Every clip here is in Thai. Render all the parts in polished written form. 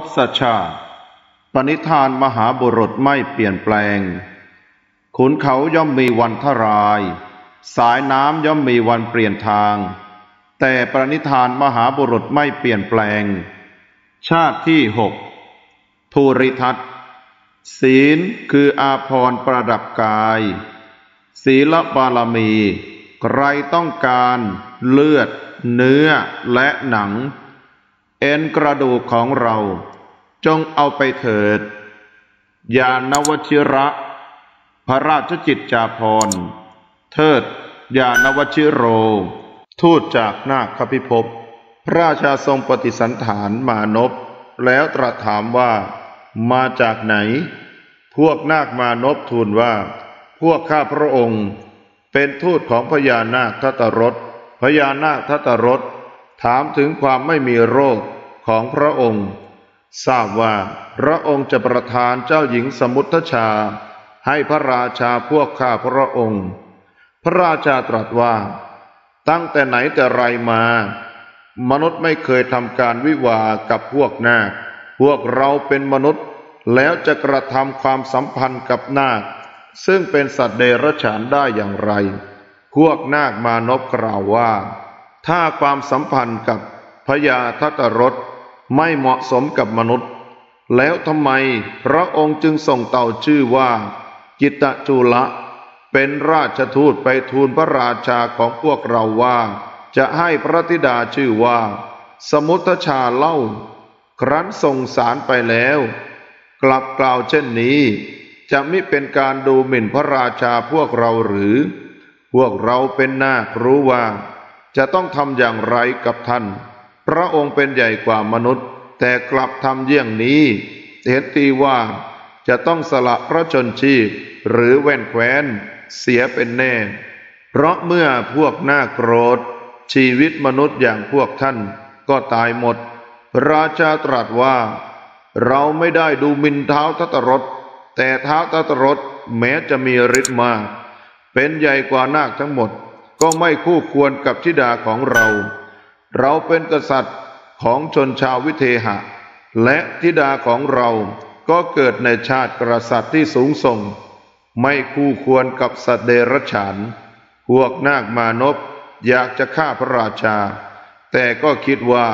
ศชาติปณิธานมหาบุรุษไม่เปลี่ยนแปลงขุนเขาย่อมมีวันทลายสายน้ำย่อมมีวันเปลี่ยนทางแต่ปณิธานมหาบุรุษไม่เปลี่ยนแปลงชาติที่หกภูริทัตศีลคืออาภรณ์ประดับกายศีลบารมีใครต้องการเลือดเนื้อและหนังเอ็นกระดูกของเราจงเอาไปเถิดญาณวชิระพระราชจิตจาภรณ์เทิดญาณวชิโรทูตจากนาคพิภพพระราชาทรงปฏิสันถานมานพแล้วตรัสถามว่ามาจากไหนพวกนาคมานพทูลว่าพวกข้าพระองค์เป็นทูตของพญานาคทัตตรสพญานาคทัตตรสถามถึงความไม่มีโรคของพระองค์ทราบว่าพระองค์จะประทานเจ้าหญิงสมุททชาให้พระราชาพวกข้าพระองค์พระราชาตรัสว่าตั้งแต่ไหนแต่ไรมามนุษย์ไม่เคยทำการวิวาห์กับพวกนาคพวกเราเป็นมนุษย์แล้วจะกระทำความสัมพันธ์กับนาคซึ่งเป็นสัตว์เดรัจฉานได้อย่างไรพวกนาคมานพกล่าวว่าถ้าความสัมพันธ์กับพญาทัตตรสไม่เหมาะสมกับมนุษย์แล้วทำไมพระองค์จึงส่งเต่าชื่อว่ากิตจุละเป็นราชทูตไปทูลพระราชาของพวกเราว่าจะให้พระธิดาชื่อว่าสมุททชาเล่าครั้นส่งสารไปแล้วกลับกล่าวเช่นนี้จะไม่เป็นการดูหมิ่นพระราชาพวกเราหรือพวกเราเป็นนาครู้ว่าจะต้องทำอย่างไรกับท่านพระองค์เป็นใหญ่กว่ามนุษย์แต่กลับทำเยี่ยงนี้เห็นตีว่าจะต้องสละพระชนชีพหรือแว่นแคว้นเสียเป็นแน่เพราะเมื่อพวกนาคโกรธชีวิตมนุษย์อย่างพวกท่านก็ตายหมดราชาตรัสว่าเราไม่ได้ดูหมิ่นท้าวทัตตรสแต่ท้าวทัตตรสแม้จะมีฤทธิ์มากเป็นใหญ่กว่านาคทั้งหมดก็ไม่คู่ควรกับธิดาของเราเราเป็นกษัตริย์ของชนชาววิเทหะและธิดาของเราก็เกิดในชาติกษัตริย์ที่สูงส่งไม่คู่ควรกับสัตว์เดรัจฉานพวกนาคมานพอยากจะฆ่าพระราชาแต่ก็คิดว่า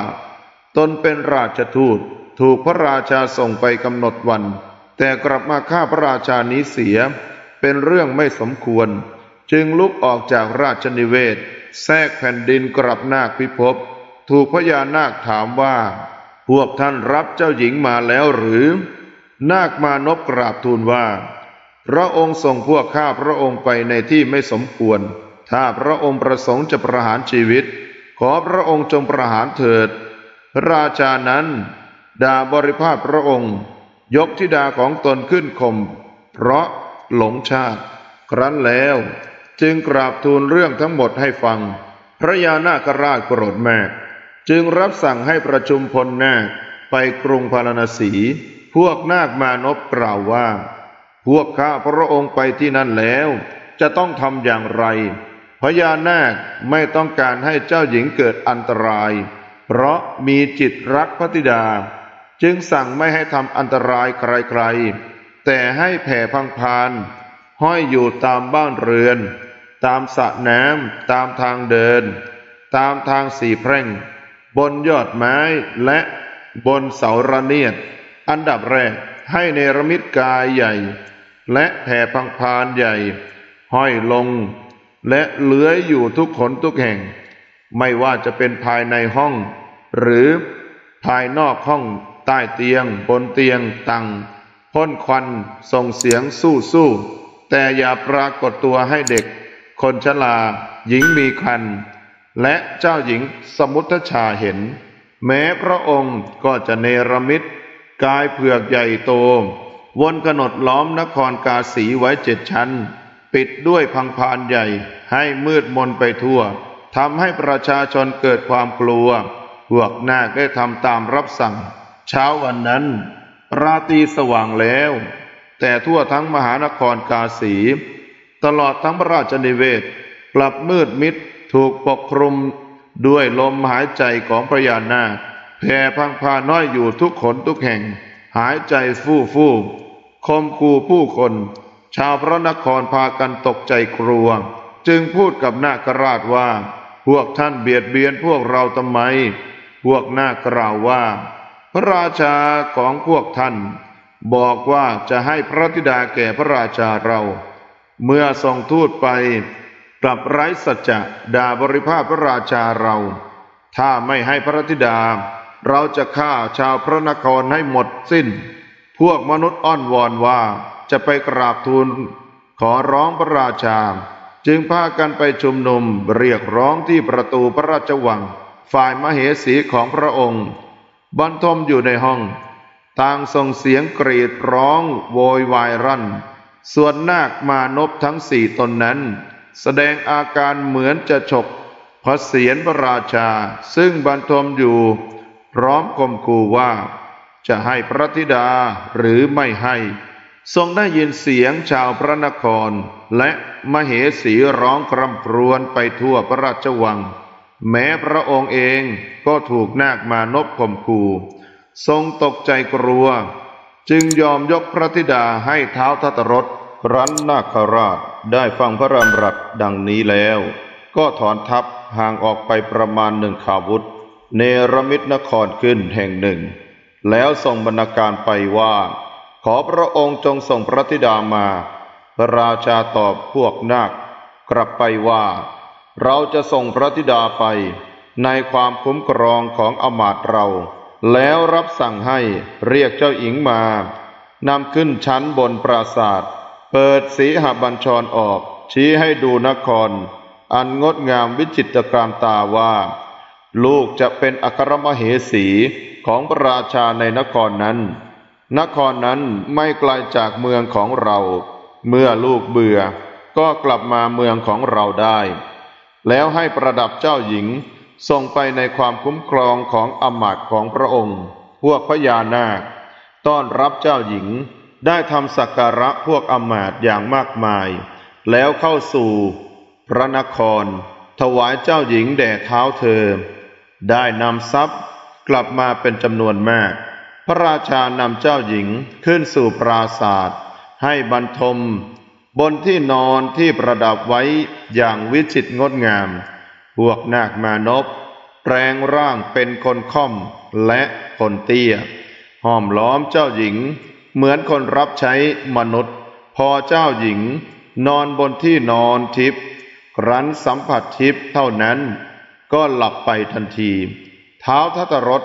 ตนเป็นราชทูตถูกพระราชาส่งไปกำหนดวันแต่กลับมาฆ่าพระราชานี้เสียเป็นเรื่องไม่สมควรจึงลุกออกจากราชนิเวศแทรกแผ่นดินกลับนาคพิภพถูกพญานาคถามว่าพวกท่านรับเจ้าหญิงมาแล้วหรือนาคมานพกราบทูลว่าพระองค์ส่งพวกข้าพระองค์ไปในที่ไม่สมควรถ้าพระองค์ประสงค์จะประหารชีวิตขอพระองค์จงประหารเถิดราชานั้นด่าบริพาทพระองค์ยกธิดาของตนขึ้นข่มเพราะหลงชาติครั้นแล้วจึงกราบทูลเรื่องทั้งหมดให้ฟังพระยานาคราชโกรธมากจึงรับสั่งให้ประชุมพลนาคไปกรุงพาราณสีพวกนาคมานพกล่าวว่าพวกข้าพระองค์ไปที่นั่นแล้วจะต้องทำอย่างไรพญานาคไม่ต้องการให้เจ้าหญิงเกิดอันตรายเพราะมีจิตรักพระธิดาจึงสั่งไม่ให้ทำอันตรายใครๆแต่ให้แผ่พังพานห้อยอยู่ตามบ้านเรือนตามสระน้ำตามทางเดินตามทางสี่แพร่งบนยอดไม้และบนเสาระเนียดอันดับแรกให้เนรมิตกายใหญ่และแผ่พังพานใหญ่ห้อยลงและเลื้อยอยู่ทุกขนทุกแห่งไม่ว่าจะเป็นภายในห้องหรือภายนอกห้องใต้เตียงบนเตียงตังพ่นควันส่งเสียงสู้ๆแต่อย่าปรากฏตัวให้เด็กคนชราหญิงมีครรภ์และเจ้าหญิงสมุททชาเห็นแม้พระองค์ก็จะเนรมิตกายเผือกใหญ่โตวนกนดล้อมนครกาสีไว้7 ชั้นปิดด้วยพังพานใหญ่ให้มืดมนไปทั่วทำให้ประชาชนเกิดความกลัวพวกนาคได้ทำตามรับสั่งเช้าวันนั้นราตรีสว่างแล้วแต่ทั่วทั้งมหานครกาสีตลอดทั้งพระราชนิเวศกลับมืดมิดถูกปกคลุมด้วยลมหายใจของพญานาค แผ่พังพาน้อยอยู่ทุกขนทุกแห่งหายใจฟู่ฟู่คมคูผู้คนชาวพระนครพากันตกใจกลัวจึงพูดกับนาคราชว่าพวกท่านเบียดเบียนพวกเราทำไมพวกนาคกล่าวว่าพระราชาของพวกท่านบอกว่าจะให้พระธิดาแก่พระราชาเราเมื่อส่งทูตไปกลับไร้สัจจะด่าบริภาพพระราชาเราถ้าไม่ให้พระธิดาเราจะฆ่าชาวพระนครให้หมดสิ้นพวกมนุษย์อ้อนวอนว่าจะไปกราบทูลขอร้องพระราชาจึงพากันไปชุมนุมเรียกร้องที่ประตูพระราชวังฝ่ายมเหสีของพระองค์บรรทมอยู่ในห้องต่างส่งเสียงกรีดร้องโวยวายรั่นส่วนนาคมานพทั้งสี่ตนนั้นแสดงอาการเหมือนจะฉกพระเศียรพระราชาซึ่งบรรทมอยู่พร้อมข่มขู่ว่าจะให้พระธิดาหรือไม่ให้ทรงได้ยินเสียงชาวพระนครและมเหสีร้องคร่ำครวญไปทั่วพระราชวังแม้พระองค์เองก็ถูกนาคมานพข่มขู่ทรงตกใจกลัวจึงยอมยกพระธิดาให้ท้าวทัตรถครั้นนาคราชได้ฟังพระรำรัสดังนี้แล้วก็ถอนทัพห่างออกไปประมาณหนึ่งขาวุธเนรมิตนครขึ้นแห่งหนึ่งแล้วส่งบรรณาการไปว่าขอพระองค์จงส่งพระธิดามาพระราชาตอบพวกนาคกลับไปว่าเราจะส่งพระธิดาไปในความคุ้มครองของอมาตย์เราแล้วรับสั่งให้เรียกเจ้าหญิงมานำขึ้นชั้นบนปราสาทเปิดสีหบัญชรออกชี้ให้ดูนครอันงดงามวิจิตรกรามตาว่าลูกจะเป็นอัครมเหสีของพระราชาในนครนั้นนครนั้นไม่ไกลจากเมืองของเราเมื่อลูกเบื่อก็กลับมาเมืองของเราได้แล้วให้ประดับเจ้าหญิงส่งไปในความคุ้มครองของอมาตย์ของพระองค์พวกพญานาคต้อนรับเจ้าหญิงได้ทำสักการะพวกอมาตย์อย่างมากมายแล้วเข้าสู่พระนครถวายเจ้าหญิงแด่เท้าเธอได้นำทรัพย์กลับมาเป็นจำนวนมากพระราชานำเจ้าหญิงขึ้นสู่ปราสาทให้บรรทมบนที่นอนที่ประดับไว้อย่างวิจิตรงดงามพวกนาคมานพแปลงร่างเป็นคนค่อมและคนเตี้ยห้อมล้อมเจ้าหญิงเหมือนคนรับใช้มนุษย์พอเจ้าหญิงนอนบนที่นอนทิพย์ครั้นสัมผัสทิพย์เท่านั้นก็หลับไปทันทีท้าวทัตรถ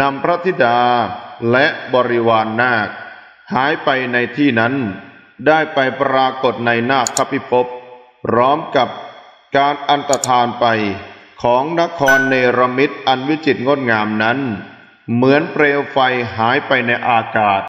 นำพระธิดาและบริวารนาคหายไปในที่นั้นได้ไปปรากฏในนาคพิภพพร้อมกับการอันตรธานไปของนครเนรมิตอันวิจิตรงดงามนั้นเหมือนเปลวไฟหายไปในอากาศ